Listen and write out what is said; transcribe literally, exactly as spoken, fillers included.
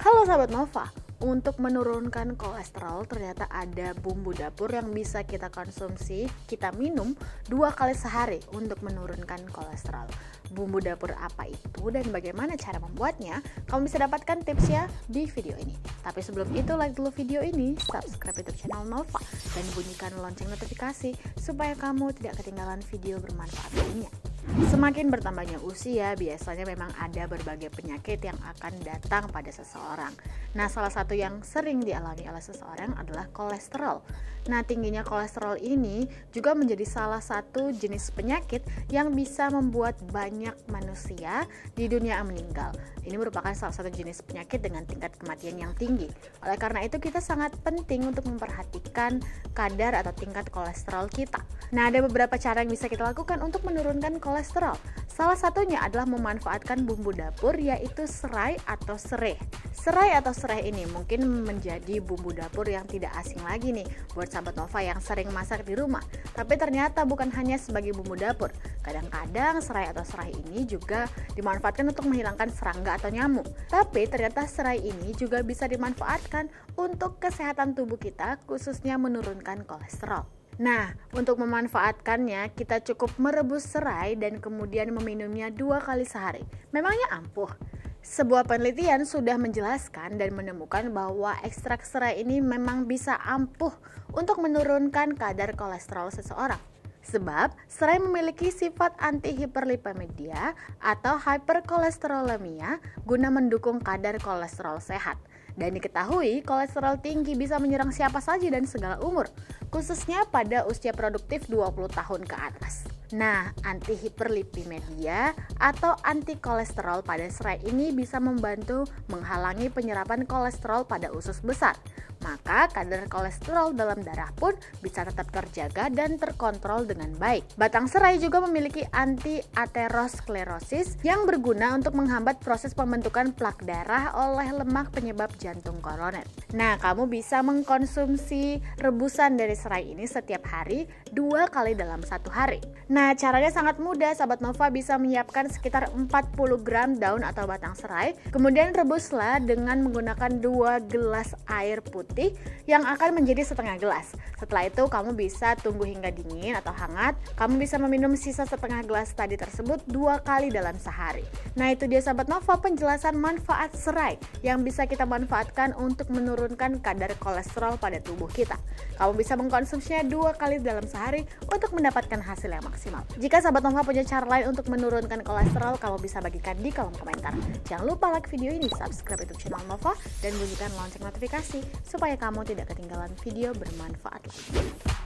Halo sahabat Nova, untuk menurunkan kolesterol ternyata ada bumbu dapur yang bisa kita konsumsi, kita minum dua kali sehari untuk menurunkan kolesterol. Bumbu dapur apa itu dan bagaimana cara membuatnya? Kamu bisa dapatkan tipsnya di video ini. Tapi sebelum itu, like dulu video ini, subscribe YouTube channel Nova, dan bunyikan lonceng notifikasi supaya kamu tidak ketinggalan video bermanfaat lainnya. Semakin bertambahnya usia, biasanya memang ada berbagai penyakit yang akan datang pada seseorang. Nah, salah satu yang sering dialami oleh seseorang adalah kolesterol. Nah, tingginya kolesterol ini juga menjadi salah satu jenis penyakit yang bisa membuat banyak manusia di dunia meninggal. Ini merupakan salah satu jenis penyakit dengan tingkat kematian yang tinggi. Oleh karena itu, kita sangat penting untuk memperhatikan kadar atau tingkat kolesterol kita. Nah, ada beberapa cara yang bisa kita lakukan untuk menurunkan kolesterol. Kolesterol. Salah satunya adalah memanfaatkan bumbu dapur, yaitu serai atau sereh. Serai atau sereh ini mungkin menjadi bumbu dapur yang tidak asing lagi nih buat sahabat Nova yang sering masak di rumah. Tapi ternyata bukan hanya sebagai bumbu dapur. Kadang-kadang serai atau serai ini juga dimanfaatkan untuk menghilangkan serangga atau nyamuk. Tapi ternyata serai ini juga bisa dimanfaatkan untuk kesehatan tubuh kita, khususnya menurunkan kolesterol. Nah, untuk memanfaatkannya, kita cukup merebus serai dan kemudian meminumnya dua kali sehari. Memangnya ampuh? Sebuah penelitian sudah menjelaskan dan menemukan bahwa ekstrak serai ini memang bisa ampuh untuk menurunkan kadar kolesterol seseorang. Sebab, serai memiliki sifat anti-hiperlipimedia atau hyperkolesterolemia guna mendukung kadar kolesterol sehat. Dan diketahui, kolesterol tinggi bisa menyerang siapa saja dan segala umur, khususnya pada usia produktif dua puluh tahun ke atas. Nah, anti-hiperlipimedia atau anti-kolesterol pada serai ini bisa membantu menghalangi penyerapan kolesterol pada usus besar. Maka kadar kolesterol dalam darah pun bisa tetap terjaga dan terkontrol dengan baik. Batang serai juga memiliki anti-aterosklerosis yang berguna untuk menghambat proses pembentukan plak darah oleh lemak penyebab jantung koroner. Nah, kamu bisa mengkonsumsi rebusan dari serai ini setiap hari dua kali dalam satu hari. Nah, caranya sangat mudah. Sahabat Nova bisa menyiapkan sekitar empat puluh gram daun atau batang serai, kemudian rebuslah dengan menggunakan dua gelas air putih yang akan menjadi setengah gelas. Setelah itu kamu bisa tunggu hingga dingin atau hangat. Kamu bisa meminum sisa setengah gelas tadi tersebut dua kali dalam sehari. Nah, itu dia sahabat Nova, penjelasan manfaat serai yang bisa kita manfaatkan untuk menurunkan kadar kolesterol pada tubuh kita. Kamu bisa mengkonsumsinya dua kali dalam sehari untuk mendapatkan hasil yang maksimal. Jika sahabat Nova punya cara lain untuk menurunkan kolesterol, kamu bisa bagikan di kolom komentar. Jangan lupa like video ini, subscribe YouTube channel Nova, dan bunyikan lonceng notifikasi supaya kamu tidak ketinggalan video bermanfaat lainnya.